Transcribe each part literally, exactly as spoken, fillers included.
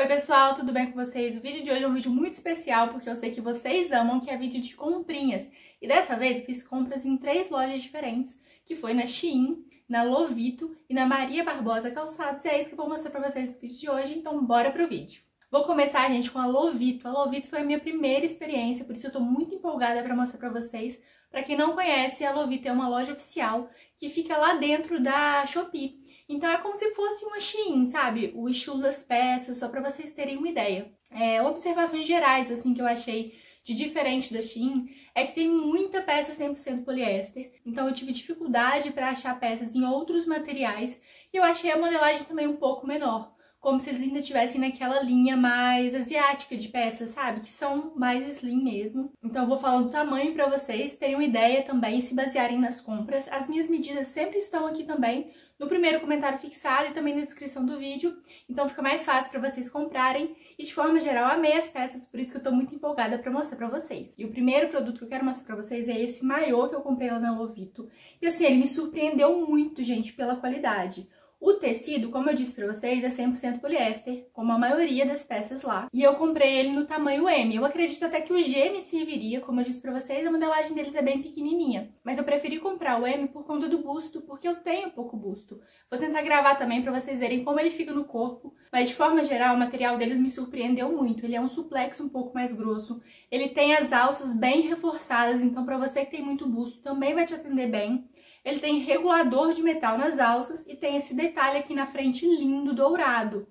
Oi pessoal, tudo bem com vocês? O vídeo de hoje é um vídeo muito especial porque eu sei que vocês amam, que é vídeo de comprinhas. E dessa vez eu fiz compras em três lojas diferentes, que foi na Shein, na Lovito e na Maria Barbosa Calçados. E é isso que eu vou mostrar pra vocês no vídeo de hoje, então bora pro vídeo. Vou começar, gente, com a Lovito. A Lovito foi a minha primeira experiência, por isso eu tô muito empolgada pra mostrar pra vocês. Pra quem não conhece, a Lovito é uma loja oficial que fica lá dentro da Shopee. Então é como se fosse uma Shein, sabe? O estilo das peças, só pra vocês terem uma ideia. É, observações gerais, assim, que eu achei de diferente da Shein, é que tem muita peça cem por cento poliéster. Então eu tive dificuldade pra achar peças em outros materiais. E eu achei a modelagem também um pouco menor. Como se eles ainda estivessem naquela linha mais asiática de peças, sabe? Que são mais slim mesmo. Então eu vou falando do tamanho pra vocês terem uma ideia também e se basearem nas compras. As minhas medidas sempre estão aqui também, no primeiro comentário fixado e também na descrição do vídeo, então fica mais fácil para vocês comprarem. E de forma geral, eu amei as peças, por isso que eu tô muito empolgada para mostrar para vocês. E o primeiro produto que eu quero mostrar para vocês é esse maiô que eu comprei lá na Lovito. E assim, ele me surpreendeu muito, gente, pela qualidade. O tecido, como eu disse para vocês, é cem por cento poliéster, como a maioria das peças lá. E eu comprei ele no tamanho M. Eu acredito até que o G me serviria, como eu disse para vocês, a modelagem deles é bem pequenininha. Mas eu preferi comprar o M por conta do busto, porque eu tenho pouco busto. Vou tentar gravar também para vocês verem como ele fica no corpo. Mas de forma geral, o material deles me surpreendeu muito. Ele é um suplex um pouco mais grosso. Ele tem as alças bem reforçadas, então para você que tem muito busto, também vai te atender bem. Ele tem regulador de metal nas alças e tem esse detalhe aqui na frente lindo, dourado.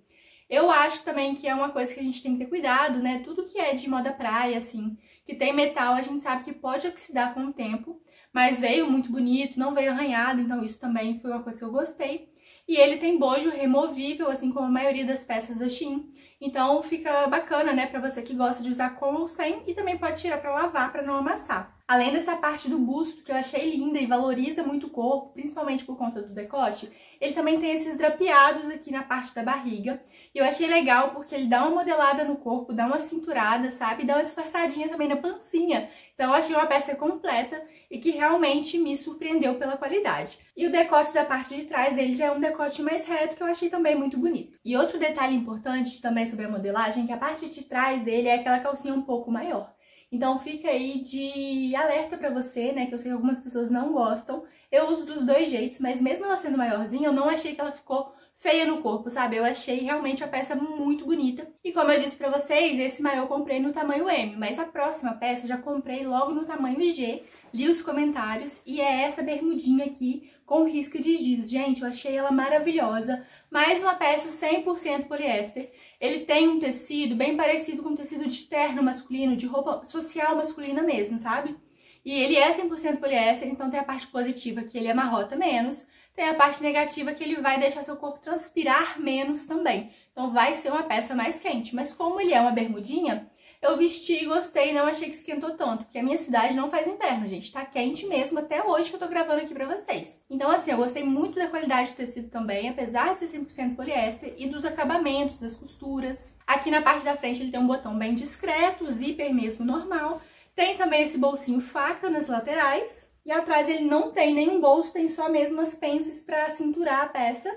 Eu acho também que é uma coisa que a gente tem que ter cuidado, né? Tudo que é de moda praia, assim, que tem metal, a gente sabe que pode oxidar com o tempo, mas veio muito bonito, não veio arranhado, então isso também foi uma coisa que eu gostei. E ele tem bojo removível, assim como a maioria das peças da Shein. Então fica bacana, né, pra você que gosta de usar com ou sem, e também pode tirar pra lavar, pra não amassar. Além dessa parte do busto, que eu achei linda e valoriza muito o corpo, principalmente por conta do decote, ele também tem esses drapeados aqui na parte da barriga. E eu achei legal porque ele dá uma modelada no corpo, dá uma cinturada, sabe? E dá uma disfarçadinha também na pancinha. Então eu achei uma peça completa e que realmente me surpreendeu pela qualidade. E o decote da parte de trás dele já é um decote mais reto, que eu achei também muito bonito. E outro detalhe importante também sobre a modelagem é que a parte de trás dele é aquela calcinha um pouco maior. Então fica aí de alerta pra você, né, que eu sei que algumas pessoas não gostam. Eu uso dos dois jeitos, mas mesmo ela sendo maiorzinha, eu não achei que ela ficou feia no corpo, sabe? Eu achei realmente a peça muito bonita. E como eu disse pra vocês, esse maiô eu comprei no tamanho M, mas a próxima peça eu já comprei logo no tamanho G, li os comentários, e é essa bermudinha aqui com risco de giz. Gente, eu achei ela maravilhosa. Mais uma peça cem por cento poliéster. Ele tem um tecido bem parecido com um tecido de terno masculino, de roupa social masculina mesmo, sabe? E ele é cem por cento poliéster, então tem a parte positiva que ele amarrota menos, tem a parte negativa que ele vai deixar seu corpo transpirar menos também. Então vai ser uma peça mais quente, mas como ele é uma bermudinha, eu vesti e gostei, não achei que esquentou tanto, porque a minha cidade não faz inverno, gente. Tá quente mesmo, até hoje que eu tô gravando aqui pra vocês. Então, assim, eu gostei muito da qualidade do tecido também, apesar de ser cem por cento poliéster, e dos acabamentos, das costuras. Aqui na parte da frente ele tem um botão bem discreto, zíper mesmo normal. Tem também esse bolsinho faca nas laterais. E atrás ele não tem nenhum bolso, tem só mesmo as pences pra cinturar a peça.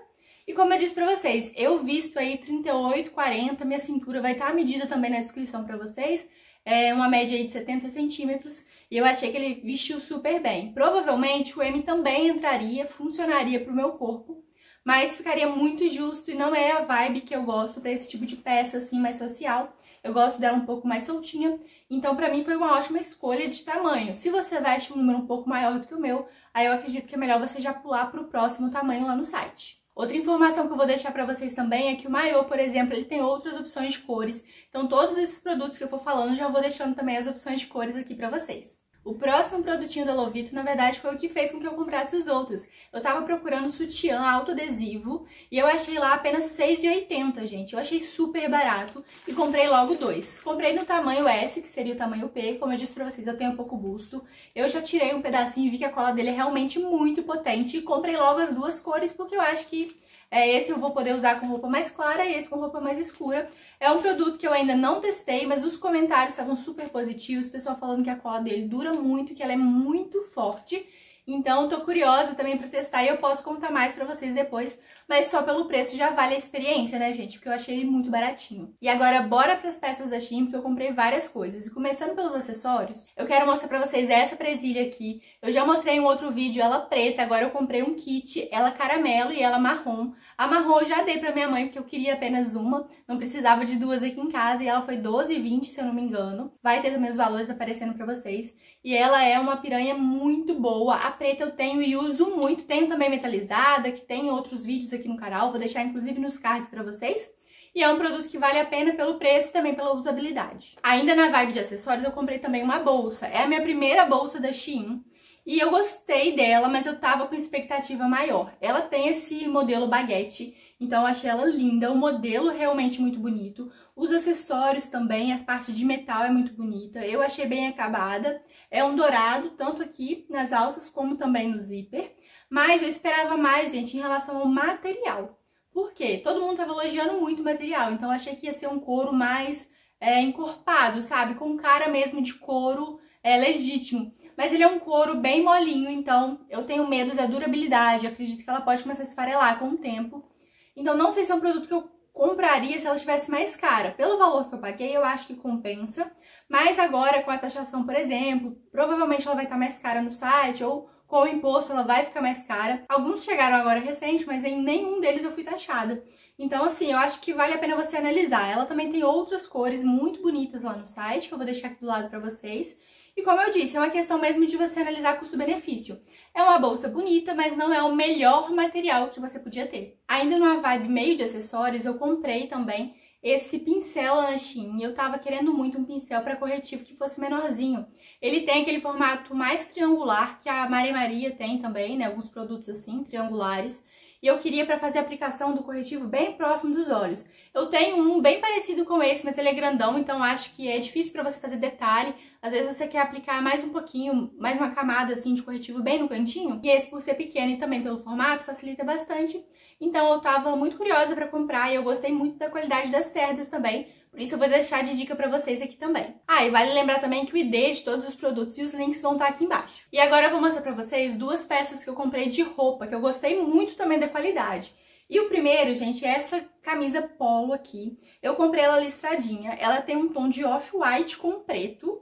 E como eu disse pra vocês, eu visto aí trinta e oito, quarenta, minha cintura vai estar tá medida também na descrição pra vocês, é uma média aí de setenta centímetros, e eu achei que ele vestiu super bem. Provavelmente o M também entraria, funcionaria pro meu corpo, mas ficaria muito justo e não é a vibe que eu gosto pra esse tipo de peça assim mais social. Eu gosto dela um pouco mais soltinha, então pra mim foi uma ótima escolha de tamanho. Se você veste um número um pouco maior do que o meu, aí eu acredito que é melhor você já pular pro próximo tamanho lá no site. Outra informação que eu vou deixar pra vocês também é que o maiô, por exemplo, ele tem outras opções de cores. Então todos esses produtos que eu for falando, já vou deixando também as opções de cores aqui pra vocês. O próximo produtinho da Lovito, na verdade, foi o que fez com que eu comprasse os outros. Eu tava procurando sutiã autoadesivo e eu achei lá apenas seis reais e oitenta centavos, gente. Eu achei super barato e comprei logo dois. Comprei no tamanho S, que seria o tamanho P. Como eu disse pra vocês, eu tenho pouco busto. Eu já tirei um pedacinho e vi que a cola dele é realmente muito potente. E comprei logo as duas cores porque eu acho que é, esse eu vou poder usar com roupa mais clara e esse com roupa mais escura. É um produto que eu ainda não testei, mas os comentários estavam super positivos, o pessoal falando que a cola dele dura muito, que ela é muito forte. Então, tô curiosa também pra testar e eu posso contar mais pra vocês depois. mas só pelo preço já vale a experiência, né, gente? Porque eu achei ele muito baratinho. E agora bora pras peças da Shein, porque eu comprei várias coisas. E começando pelos acessórios, eu quero mostrar pra vocês essa presilha aqui. Eu já mostrei em um outro vídeo ela preta, agora eu comprei um kit, ela caramelo e ela marrom. A marrom eu já dei pra minha mãe, porque eu queria apenas uma, não precisava de duas aqui em casa, e ela foi doze e vinte, se eu não me engano. Vai ter também os valores aparecendo pra vocês. E ela é uma piranha muito boa. A preta eu tenho e uso muito. Tenho também metalizada, que tem outros vídeos aqui no canal. Vou deixar inclusive nos cards pra vocês. E é um produto que vale a pena pelo preço e também pela usabilidade. Ainda na vibe de acessórios, eu comprei também uma bolsa. É a minha primeira bolsa da Shein. E eu gostei dela, mas eu tava com expectativa maior. Ela tem esse modelo baguete, então eu achei ela linda. O modelo realmente muito bonito. Os acessórios também, a parte de metal é muito bonita. Eu achei bem acabada. É um dourado, tanto aqui nas alças como também no zíper. Mas eu esperava mais, gente, em relação ao material. Por quê? Todo mundo tava elogiando muito o material, então eu achei que ia ser um couro mais é, encorpado, sabe? Com cara mesmo de couro é, legítimo. Mas ele é um couro bem molinho, então eu tenho medo da durabilidade. Eu acredito que ela pode começar a esfarelar com o tempo. Então não sei se é um produto que eu compraria se ela estivesse mais cara. Pelo valor que eu paguei, eu acho que compensa. Mas agora, com a taxação, por exemplo, provavelmente ela vai estar mais cara no site, ou com o imposto ela vai ficar mais cara. Alguns chegaram agora recente, mas em nenhum deles eu fui taxada. Então, assim, eu acho que vale a pena você analisar. Ela também tem outras cores muito bonitas lá no site, que eu vou deixar aqui do lado pra vocês. E como eu disse, é uma questão mesmo de você analisar custo-benefício. É uma bolsa bonita, mas não é o melhor material que você podia ter. Ainda numa vibe meio de acessórios, eu comprei também esse pincel na Shein. Eu tava querendo muito um pincel para corretivo que fosse menorzinho. Ele tem aquele formato mais triangular, que a Maria Maria tem também, né? Alguns produtos assim, triangulares. E eu queria para fazer a aplicação do corretivo bem próximo dos olhos. Eu tenho um bem parecido com esse, mas ele é grandão, então acho que é difícil para você fazer detalhe. Às vezes você quer aplicar mais um pouquinho, mais uma camada assim de corretivo bem no cantinho. E esse, por ser pequeno e também pelo formato, facilita bastante. Então eu tava muito curiosa para comprar e eu gostei muito da qualidade das cerdas também. Por isso eu vou deixar de dica pra vocês aqui também. Ah, e vale lembrar também que o I D de todos os produtos e os links vão estar aqui embaixo. E agora eu vou mostrar pra vocês duas peças que eu comprei de roupa, que eu gostei muito também da qualidade. E o primeiro, gente, é essa camisa polo aqui. Eu comprei ela listradinha, ela tem um tom de off-white com preto.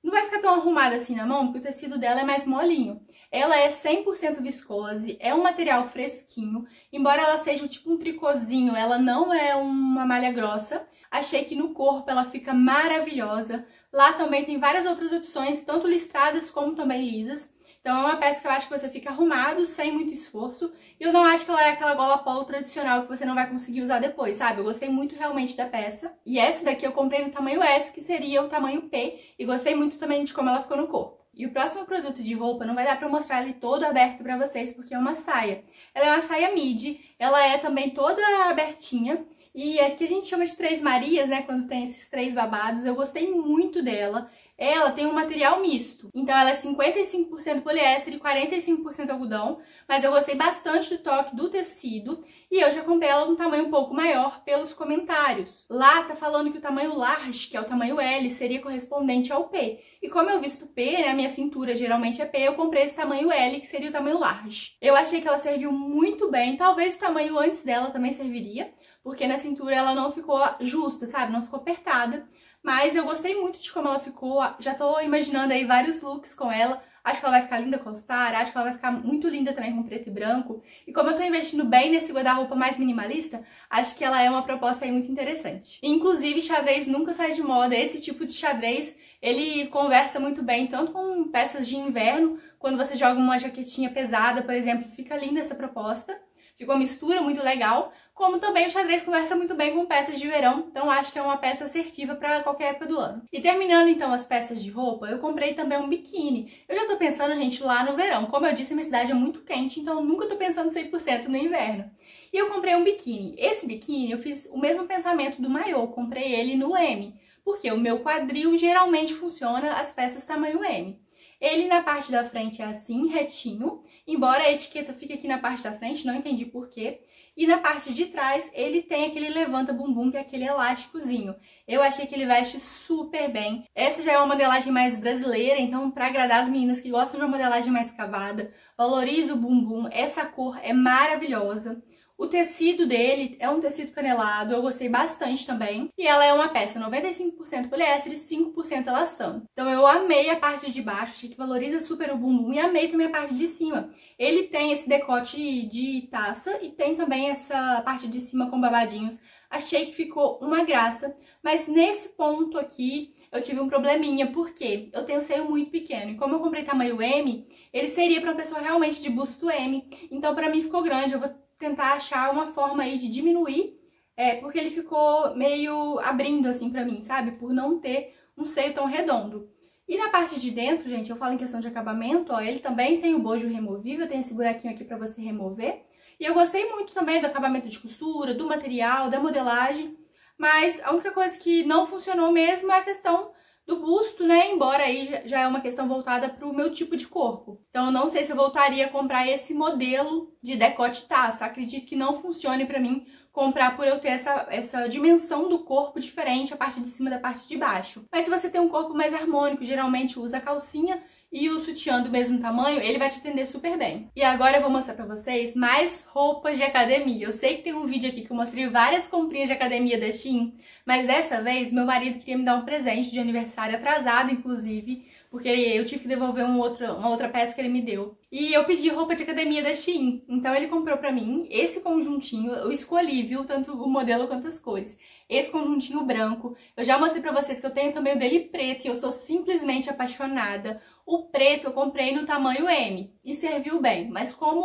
Não vai ficar tão arrumada assim na mão, porque o tecido dela é mais molinho. Ela é cem por cento viscose, é um material fresquinho. Embora ela seja tipo um tricôzinho, ela não é uma malha grossa. Achei que no corpo ela fica maravilhosa. Lá também tem várias outras opções, tanto listradas como também lisas. Então é uma peça que eu acho que você fica arrumado, sem muito esforço. E eu não acho que ela é aquela gola polo tradicional que você não vai conseguir usar depois, sabe? Eu gostei muito realmente da peça. E essa daqui eu comprei no tamanho S, que seria o tamanho P. E gostei muito também de como ela ficou no corpo. E o próximo produto de roupa não vai dar pra mostrar ele todo aberto pra vocês, porque é uma saia. Ela é uma saia midi, ela é também toda abertinha. E aqui a gente chama de três Marias, né, quando tem esses três babados. Eu gostei muito dela. Ela tem um material misto, então ela é cinquenta e cinco por cento poliéster e quarenta e cinco por cento algodão, mas eu gostei bastante do toque do tecido e eu já comprei ela num tamanho um pouco maior pelos comentários. Lá tá falando que o tamanho large, que é o tamanho L, seria correspondente ao P. E como eu visto P, né, a minha cintura geralmente é P, eu comprei esse tamanho L, que seria o tamanho large. Eu achei que ela serviu muito bem, talvez o tamanho antes dela também serviria, porque na cintura ela não ficou justa, sabe? Não ficou apertada. Mas eu gostei muito de como ela ficou, já tô imaginando aí vários looks com ela. Acho que ela vai ficar linda com all-star, acho que ela vai ficar muito linda também com preto e branco. E como eu tô investindo bem nesse guarda-roupa mais minimalista, acho que ela é uma proposta aí muito interessante. Inclusive, xadrez nunca sai de moda, esse tipo de xadrez, ele conversa muito bem, tanto com peças de inverno, quando você joga uma jaquetinha pesada, por exemplo, fica linda essa proposta. Ficou uma mistura muito legal, como também o xadrez conversa muito bem com peças de verão, então acho que é uma peça assertiva para qualquer época do ano. E terminando então as peças de roupa, eu comprei também um biquíni. Eu já tô pensando, gente, lá no verão. Como eu disse, a minha cidade é muito quente, então eu nunca tô pensando cem por cento no inverno. E eu comprei um biquíni. Esse biquíni eu fiz o mesmo pensamento do maiô, comprei ele no M, porque o meu quadril geralmente funciona as peças tamanho M. Ele na parte da frente é assim, retinho, embora a etiqueta fique aqui na parte da frente, não entendi porquê. E na parte de trás ele tem aquele levanta-bumbum, que é aquele elásticozinho. Eu achei que ele veste super bem. Essa já é uma modelagem mais brasileira, então pra agradar as meninas que gostam de uma modelagem mais cavada, valoriza o bumbum, essa cor é maravilhosa. O tecido dele é um tecido canelado, eu gostei bastante também. E ela é uma peça noventa e cinco por cento poliéster e cinco por cento elastano. Então eu amei a parte de baixo, achei que valoriza super o bumbum, e amei também a parte de cima. Ele tem esse decote de taça e tem também essa parte de cima com babadinhos. Achei que ficou uma graça, mas nesse ponto aqui eu tive um probleminha, porque eu tenho seio muito pequeno. E como eu comprei tamanho M, ele seria para uma pessoa realmente de busto M. Então pra mim ficou grande, eu vou tentar achar uma forma aí de diminuir, é, porque ele ficou meio abrindo assim pra mim, sabe? Por não ter um seio tão redondo. E na parte de dentro, gente, eu falo em questão de acabamento, ó, ele também tem o bojo removível, tem esse buraquinho aqui pra você remover. E eu gostei muito também do acabamento de costura, do material, da modelagem, mas a única coisa que não funcionou mesmo é a questão do busto, né? Embora aí já é uma questão voltada para o meu tipo de corpo. Então eu não sei se eu voltaria a comprar esse modelo de decote taça. Acredito que não funcione para mim comprar por eu ter essa, essa dimensão do corpo diferente, a parte de cima da parte de baixo. Mas se você tem um corpo mais harmônico, geralmente usa calcinha e o sutiã do mesmo tamanho, ele vai te atender super bem. E agora eu vou mostrar pra vocês mais roupas de academia. Eu sei que tem um vídeo aqui que eu mostrei várias comprinhas de academia da Shein, mas dessa vez meu marido queria me dar um presente de aniversário atrasado, inclusive, porque eu tive que devolver um outro, uma outra peça que ele me deu. E eu pedi roupa de academia da Shein, então ele comprou pra mim esse conjuntinho, eu escolhi, viu, tanto o modelo quanto as cores. Esse conjuntinho branco, eu já mostrei pra vocês que eu tenho também o dele preto e eu sou simplesmente apaixonada. O preto eu comprei no tamanho M e serviu bem, mas como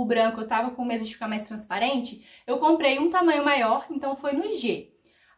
o branco eu tava com medo de ficar mais transparente, eu comprei um tamanho maior, então foi no G.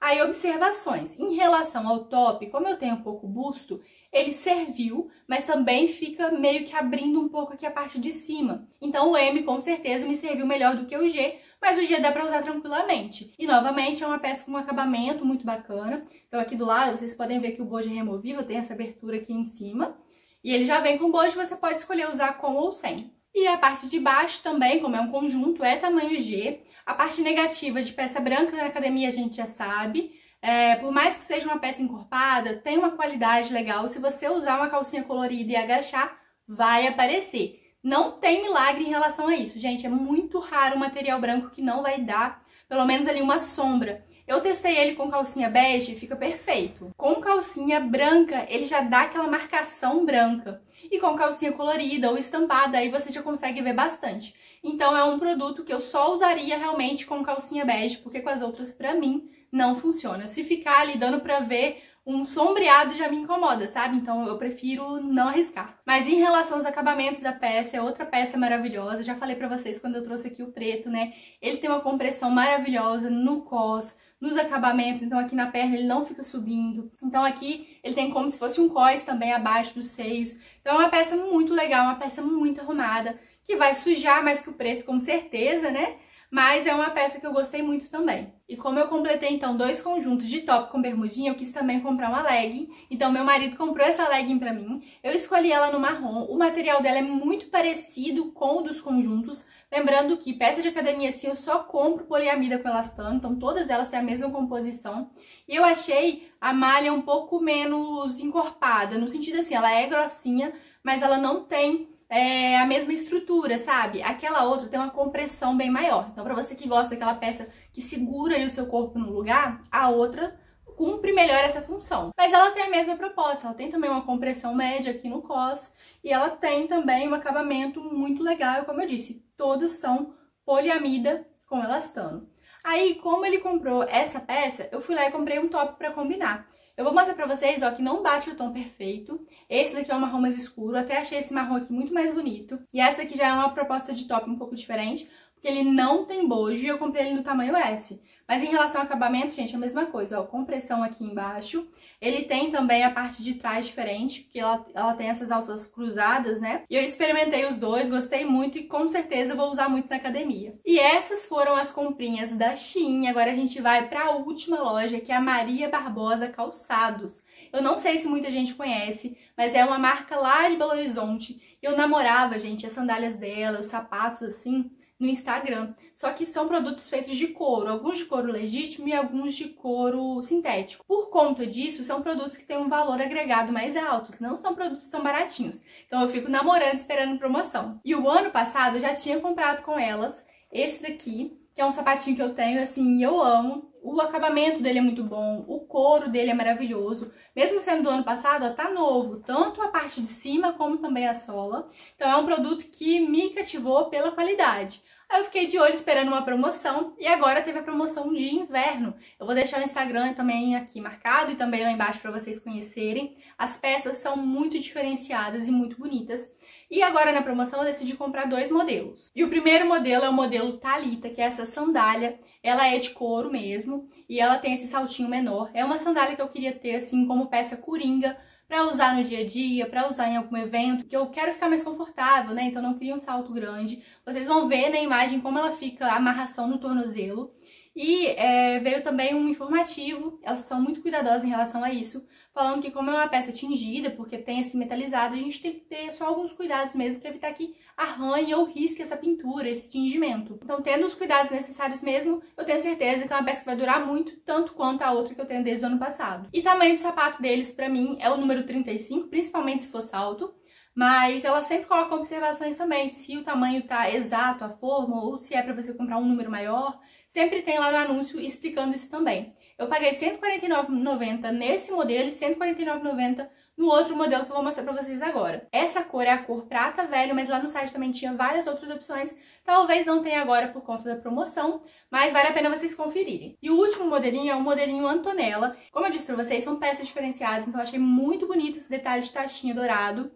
Aí, observações. Em relação ao top, como eu tenho um pouco busto, ele serviu, mas também fica meio que abrindo um pouco aqui a parte de cima. Então o M com certeza me serviu melhor do que o G, mas o G dá pra usar tranquilamente. E novamente é uma peça com um acabamento muito bacana. Então aqui do lado vocês podem ver que o bojo é removível, tem essa abertura aqui em cima. E ele já vem com bojo, você pode escolher usar com ou sem. E a parte de baixo também, como é um conjunto, é tamanho G. A parte negativa de peça branca na academia a gente já sabe. É, por mais que seja uma peça encorpada, tem uma qualidade legal. Se você usar uma calcinha colorida e agachar, vai aparecer. Não tem milagre em relação a isso, gente. É muito raro um material branco que não vai dar, pelo menos ali, uma sombra. Eu testei ele com calcinha bege e fica perfeito. Com calcinha branca, ele já dá aquela marcação branca. E com calcinha colorida ou estampada, aí você já consegue ver bastante. Então é um produto que eu só usaria realmente com calcinha bege, porque com as outras, pra mim, não funciona. Se ficar ali dando pra ver um sombreado, já me incomoda, sabe? Então eu prefiro não arriscar. Mas em relação aos acabamentos da peça, é outra peça maravilhosa. Eu já falei pra vocês quando eu trouxe aqui o preto, né? Ele tem uma compressão maravilhosa no cós, nos acabamentos, então aqui na perna ele não fica subindo. Então aqui ele tem como se fosse um cós também abaixo dos seios. Então é uma peça muito legal, uma peça muito arrumada, que vai sujar mais que o preto, com certeza, né? Mas é uma peça que eu gostei muito também. E como eu completei, então, dois conjuntos de top com bermudinha, eu quis também comprar uma legging. Então, meu marido comprou essa legging pra mim. Eu escolhi ela no marrom. O material dela é muito parecido com o dos conjuntos. Lembrando que peça de academia, assim, eu só compro poliamida com elastano. Então, todas elas têm a mesma composição. E eu achei a malha um pouco menos encorpada. No sentido, assim, ela é grossinha, mas ela não tem... É a mesma estrutura, sabe? Aquela outra tem uma compressão bem maior. Então, pra você que gosta daquela peça que segura ali o seu corpo no lugar, a outra cumpre melhor essa função. Mas ela tem a mesma proposta. Ela tem também uma compressão média aqui no cós. E ela tem também um acabamento muito legal. E como eu disse, todas são poliamida com elastano. Aí, como ele comprou essa peça, eu fui lá e comprei um top pra combinar. Eu vou mostrar pra vocês, ó, que não bate o tom perfeito. Esse daqui é um marrom mais escuro, até achei esse marrom aqui muito mais bonito. E essa daqui já é uma proposta de top um pouco diferente, porque ele não tem bojo e eu comprei ele no tamanho S. Mas em relação ao acabamento, gente, é a mesma coisa, ó, compressão aqui embaixo. Ele tem também a parte de trás diferente, porque ela, ela tem essas alças cruzadas, né? E eu experimentei os dois, gostei muito e com certeza vou usar muito na academia. E essas foram as comprinhas da Shein. Agora a gente vai para a última loja, que é a Maria Barbosa Calçados. Eu não sei se muita gente conhece, mas é uma marca lá de Belo Horizonte. Eu namorava, gente, as sandálias dela, os sapatos assim, no Instagram. Só que são produtos feitos de couro, alguns de couro legítimo e alguns de couro sintético. Por conta disso, são produtos que têm um valor agregado mais alto, que não são produtos tão baratinhos. Então eu fico namorando, esperando promoção. E o ano passado eu já tinha comprado com elas esse daqui, que é um sapatinho que eu tenho, assim, eu amo. O acabamento dele é muito bom, o couro dele é maravilhoso. Mesmo sendo do ano passado, ó, tá novo, tanto a parte de cima como também a sola. Então é um produto que me cativou pela qualidade. Aí eu fiquei de olho esperando uma promoção e agora teve a promoção de inverno. Eu vou deixar o Instagram também aqui marcado e também lá embaixo para vocês conhecerem. As peças são muito diferenciadas e muito bonitas. E agora na promoção eu decidi comprar dois modelos. E o primeiro modelo é o modelo Thalita, que é essa sandália. Ela é de couro mesmo e ela tem esse saltinho menor. É uma sandália que eu queria ter assim como peça coringa para usar no dia a dia, para usar em algum evento, que eu quero ficar mais confortável, né? Então não queria um salto grande. Vocês vão ver na imagem como ela fica, a amarração no tornozelo. E é, veio também um informativo, elas são muito cuidadosas em relação a isso, falando que como é uma peça tingida, porque tem esse metalizado, a gente tem que ter só alguns cuidados mesmo para evitar que arranhe ou risque essa pintura, esse tingimento. Então, tendo os cuidados necessários mesmo, eu tenho certeza que é uma peça que vai durar muito, tanto quanto a outra que eu tenho desde o ano passado. E tamanho de sapato deles, para mim, é o número trinta e cinco, principalmente se for salto. Mas ela sempre coloca observações também, se o tamanho tá exato, a forma, ou se é para você comprar um número maior. Sempre tem lá no anúncio explicando isso também. Eu paguei cento e quarenta e nove reais e noventa centavos nesse modelo e cento e quarenta e nove reais e noventa centavos no outro modelo que eu vou mostrar pra vocês agora. Essa cor é a cor prata velho, mas lá no site também tinha várias outras opções. Talvez não tenha agora por conta da promoção, mas vale a pena vocês conferirem. E o último modelinho é o modelinho Antonella. Como eu disse pra vocês, são peças diferenciadas, então eu achei muito bonito esse detalhe de tachinha dourado.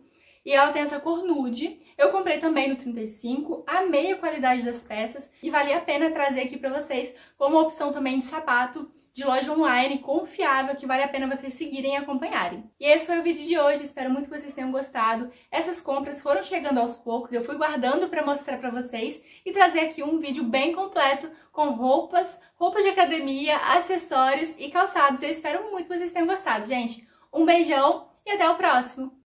E ela tem essa cor nude, eu comprei também no trinta e cinco, amei a qualidade das peças e valia a pena trazer aqui pra vocês como opção também de sapato de loja online confiável, que vale a pena vocês seguirem e acompanharem. E esse foi o vídeo de hoje, espero muito que vocês tenham gostado. Essas compras foram chegando aos poucos, eu fui guardando pra mostrar pra vocês e trazer aqui um vídeo bem completo com roupas, roupas de academia, acessórios e calçados. Eu espero muito que vocês tenham gostado, gente. Um beijão e até o próximo!